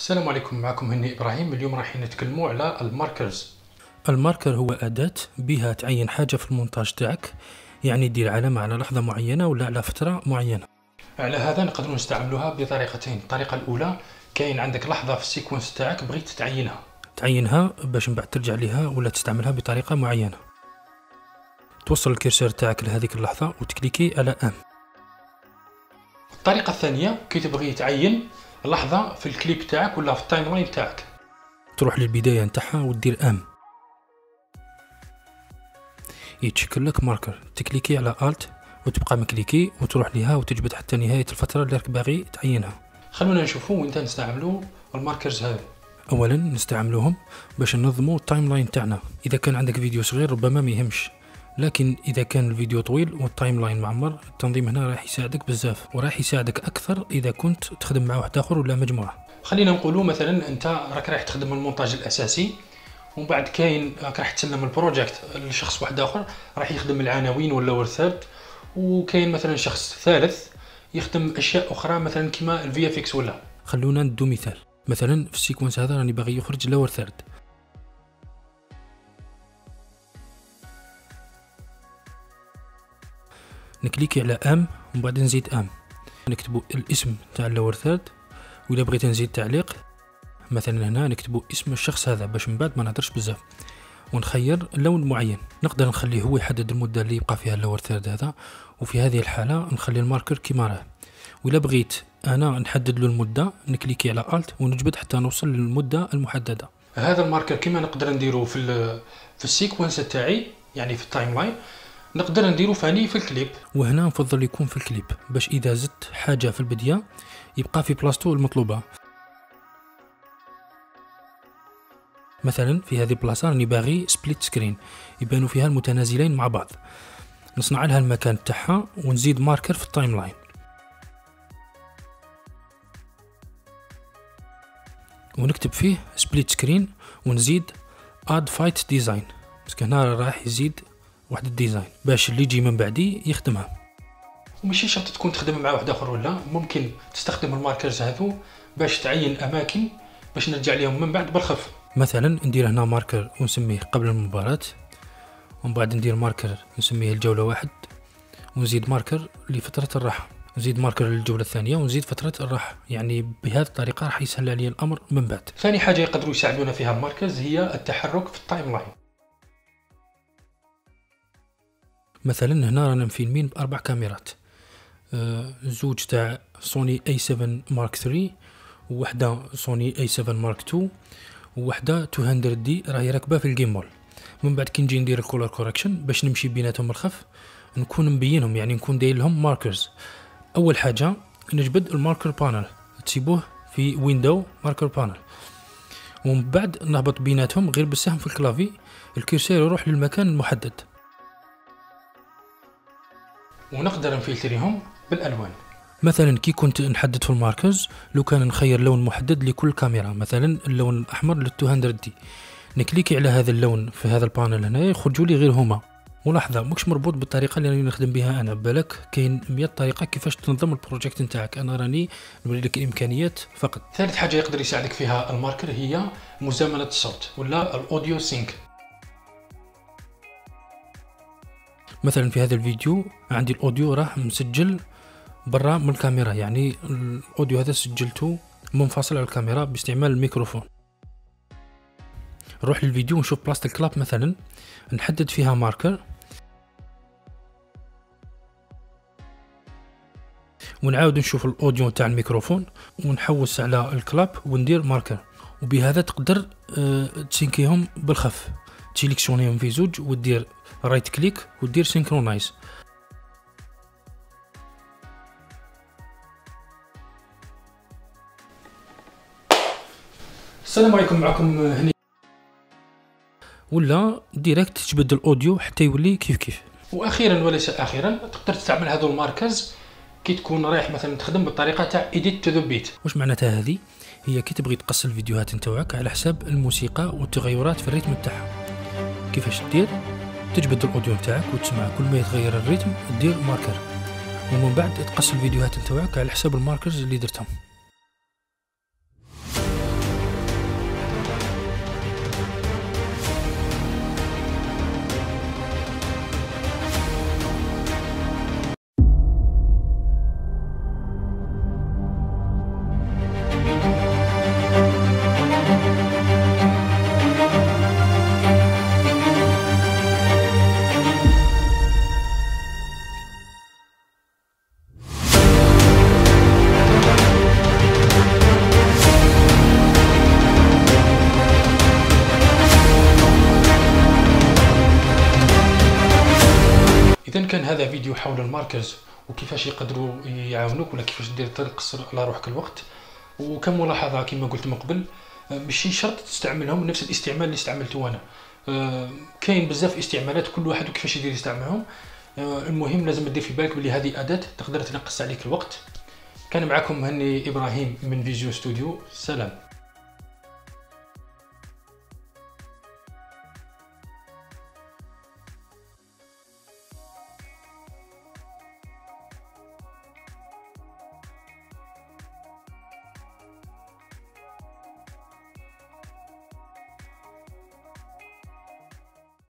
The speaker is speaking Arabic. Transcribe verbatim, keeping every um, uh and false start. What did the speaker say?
السلام عليكم، معكم هني إبراهيم. اليوم راح نتكلموا على الماركرز. الماركر هو أداة بها تعين حاجة في المونتاج تاعك، يعني دير علامة على لحظة معينة ولا على فترة معينة. على هذا نقدروا نستعملوها بطريقتين. الطريقة الأولى، كاين عندك لحظة في السيكونس تاعك بغيت تعينها تعينها باش من بعد ترجع لها ولا تستعملها بطريقة معينة. توصل الكيرسر تاعك لهذيك اللحظة وتكليكي على أم. الطريقة الثانية، كي تبغي تعين لحظة في الكليب تاعك ولا في التايم لاين تاعك، تروح للبداية نتاعها وتدير أم، يتشكل لك ماركر. تكليكي على الت وتبقى مكليكي وتروح لها وتجبد حتى نهاية الفترة اللي راك باغي تعينها. خلونا نشوفوا وين نستعملوا الماركرز هذو. اولا نستعملوهم باش ننظموا التايم لاين تاعنا. اذا كان عندك فيديو صغير ربما ما يهمش، لكن اذا كان الفيديو طويل والتايم لاين معمر، التنظيم هنا راح يساعدك بزاف، وراح يساعدك اكثر اذا كنت تخدم مع واحد اخر ولا مجموعه. خلينا نقولوا مثلا انت راك رايح تخدم المونتاج الاساسي، ومن بعد كاين راح تسلم البروجيكت لشخص واحد اخر راح يخدم العناوين ولا ورثات، وكاين مثلا شخص ثالث يخدم اشياء اخرى مثلا كيما الفي اف اكس ولا. خلونا ندو مثال. مثلا في السيكونس هذا راني باغي يخرج لور ثيرد، نكليكي على ام ومن بعد نزيد ام، نكتبو الاسم تاع اللور ثيرد، واذا بغيت نزيد تعليق مثلا هنا نكتبو اسم الشخص هذا باش من بعد ما نهدرش بزاف، ونخير لون معين. نقدر نخليه هو يحدد المده اللي يبقى فيها اللور ثيرد هذا، وفي هذه الحاله نخلي الماركر كيما راه. واذا بغيت انا نحدد له المده، نكليكي على الت ونجبد حتى نوصل للمده المحدده. هذا الماركر كيما نقدر نديرو في في السيكونس تاعي، يعني في التايم لاين، نقدر نديرو فاني في الكليب. وهنا نفضل يكون في الكليب باش اذا زدت حاجه في البدايه يبقى في بلاصتو المطلوبه. مثلا في هذه البلاصه راني باغي سبليت سكرين يبانو فيها المتنازلين مع بعض، نصنع لها المكان تاعها ونزيد ماركر في التايم لاين، ونكتب فيه سبليت سكرين ونزيد اد فايت ديزاين، باسكو هنا راح يزيد واحد الديزاين باش اللي يجي من بعدي يخدمها. وماشي شرط تكون تخدم مع واحد اخر ولا، ممكن تستخدم الماركرز هذو باش تعين اماكن باش نرجع لهم من بعد بالخف. مثلا ندير هنا ماركر ونسميه قبل المباراة، ومن بعد ندير ماركر نسميه الجولة واحد، ونزيد ماركر لفترة الراحة، نزيد ماركر للجولة الثانية، ونزيد فترة الراحة. يعني بهذه الطريقة راح يسهل علي الأمر من بعد. ثاني حاجة يقدروا يساعدونا فيها الماركرز هي التحرك في التايم لاين. مثلا هنا رانا مفيلمين بأربع كاميرات، أه زوج تاع سوني اي سفن مارك ثري، وواحدة سوني اي سفن مارك تو، وواحده مئتين دي راهي راكبه في الجيم مول. من بعد كي نجي ندير الكولر كوركشن باش نمشي بيناتهم الخف، نكون مبينهم يعني نكون داير لهم ماركرز. اول حاجه نجبد الماركر بانل، تسيبوه في ويندو ماركر بانل، ومن بعد نهبط بيناتهم غير بالسهم في الكلافي، الكيرسير يروح للمكان المحدد، ونقدر نفلتريهم بالالوان. مثلا كي كنت نحدد في الماركرز، لو كان نخير لون محدد لكل كاميرا، مثلا اللون الاحمر لل دي، نكليكي على هذا اللون في هذا البانل هنا يخرجوا لي غير هما. ملاحظه ماكش مربوط بالطريقه اللي راني نخدم بها انا، بالك كاين مئة طريقه كيفاش تنظم البروجيكت نتاعك، انا راني نوري لك الامكانيات فقط. ثالث حاجه يقدر يساعدك فيها الماركر هي مزامنه الصوت ولا الاوديو سينك. مثلا في هذا الفيديو عندي الاوديو راه مسجل برا من الكاميرا، يعني الاوديو هذا سجلته منفصل على الكاميرا باستعمال الميكروفون. نروح للفيديو ونشوف بلاصة الكلاب، مثلا نحدد فيها ماركر ونعاود نشوف الاوديو تاع الميكروفون ونحوس على الكلاب وندير ماركر. وبهذا تقدر تسينكيهم بالخف، تسيليكسيونيهم في زوج ودير رايت كليك ودير سينكرونايز. السلام عليكم، معكم هني. ولا ديريكت تجبد الاوديو حتى يولي كيف كيف. واخيرا وليس اخيرا، تقدر تستعمل هذو الماركرز كي تكون رايح مثلا تخدم بالطريقه تاع ايديت تو ذا بيت. واش معناتها هذه؟ هي كي تبغي تقص الفيديوهات نتاعك على حساب الموسيقى والتغيرات في الريتم تاعها. كيفاش دير؟ تجبد الاوديو نتاعك وتسمع، كل ما يتغير الريتم دير ماركر، ومن بعد تقص الفيديوهات نتاعك على حساب الماركرز اللي درتهم. اذا كان هذا فيديو حول الماركرز وكيفاش يقدروا يعاونوك ولا كيفاش دير تقصر على روحك الوقت. وكم ملاحظه كما قلت من قبل، ماشي شرط تستعملهم نفس الاستعمال اللي استعملته انا. كاين بزاف استعمالات كل واحد وكيفاش يدير يستعملهم. المهم لازم تدير في بالك بلي هذه اداه تقدر تنقص عليك الوقت. كان معكم هني ابراهيم من فيجن ستوديو. سلام.